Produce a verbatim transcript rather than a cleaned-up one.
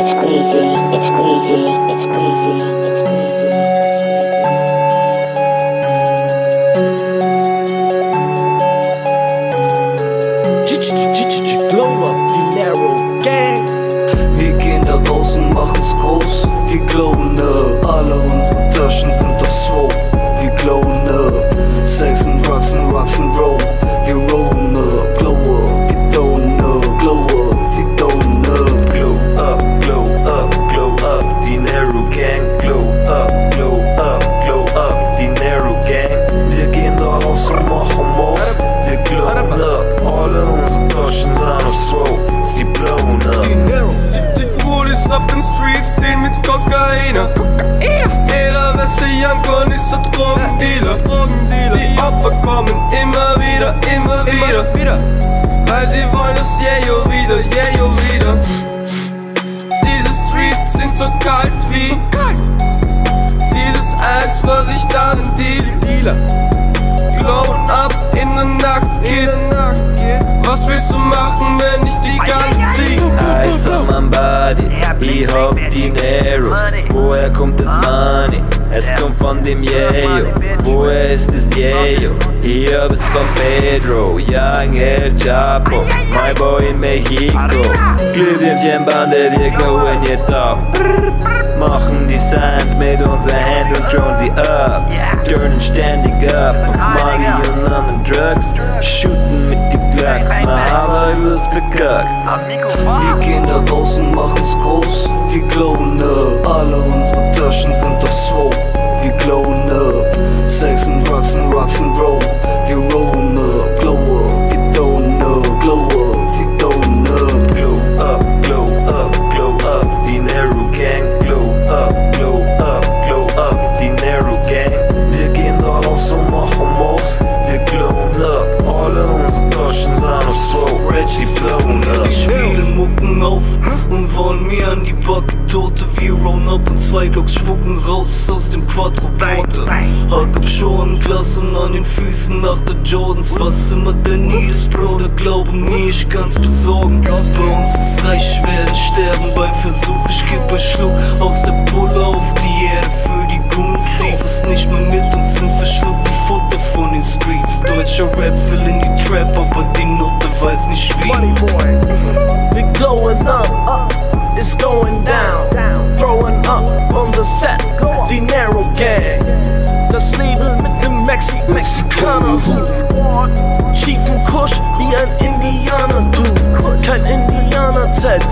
it's crazy, it's crazy, it's crazy, it's crazy, it's crazy. Glow up, Dinero Gang. Wir gehen da raus und machen's groß. Wir glowen up, alle unsere Taschen sind auf Swole. Wir glowen up, Sex and Drugs and Rocks and Roll. Wir rollen up, glow up, wir throwin' up, glow up, sie throwin' up. Glow up, glow up, glow up, Dinero Gang. Glow up, glow up, glow up, Dinero Gang. Wir gehen da raus und machen Moves. Wir glowen up, alle unsere Taschen sind auf Swole. Sie blowin' up. Dinero, die Brut ist auf den Streets, den mit Kokaina. Jeder Wesse Janko ist der Drogendealer. Die Opfer kommen immer wieder, immer wieder, wieder, weil sie wollen das Jejo wieder, Jejo wieder. Diese Streets sind so kalt wie dieses Eis, was ich da in die Dealer. Glowen up in der Nacht geht. Was willst du machen, wenn ich die ganze zieh? Eis an mein Body, ich hab Dineros. Woher kommt das Money? Es kommt von dem Jejo. Woher ist das Jejo? Ich hab es von Pedro, Young El Chapo, my boy in Mexico. Glühwürmchen Bande, wir glowen jetzt ab. Machen die Signs mit unseren Händen und thrown sie up. Turnen ständig up auf Molly und anderen Drugs. Shooten mit die Blacks, mal haben wir es bekackt. Wir gehen da raus und machen's groß. Wir glowen up, alle unsere Taschen sind auf Swole. Wir glowen up, Sex and Drugs and Rocks and Roll. Wir rollen up, glow up, wir throwin' up, glow up, sie throwin' up. Glow up, glow up, glow up, Dinero Gang. Glow up, glow up, glow up, Dinero Gang. Wir gehen da raus und machen Moves. Wir glowen up, alle unsere Taschen sind auf Swole. Reggie blowin' up. Ich spiele Mucken auf und wollen mir an die Backe Tote. Wir rollen up und zwei Glocks schwucken raus aus dem Quadroporte. Hack ab schon Glas und an den Füßen nach der Jordans. Was immer denn nie ist, Bruder, glaube mir, ich kann's besorgen. Bei uns ist reich werden, sterben beim Versuch. Ich geb ein Schluck aus der Pulle auf die Erde für die Goons, die was nicht mehr mit uns sind, verschluckt die Futter von den Streets. Deutscher Rap will in die Trap, aber die Note weiß nicht wie. Wir glowing up, it's going down, throwing up on the set, Dinero Gang. Das Label mit dem Mexi Mexikaner Hut, schiefen Kusch wie ein Indianer, du. Kein Indianer Zelt,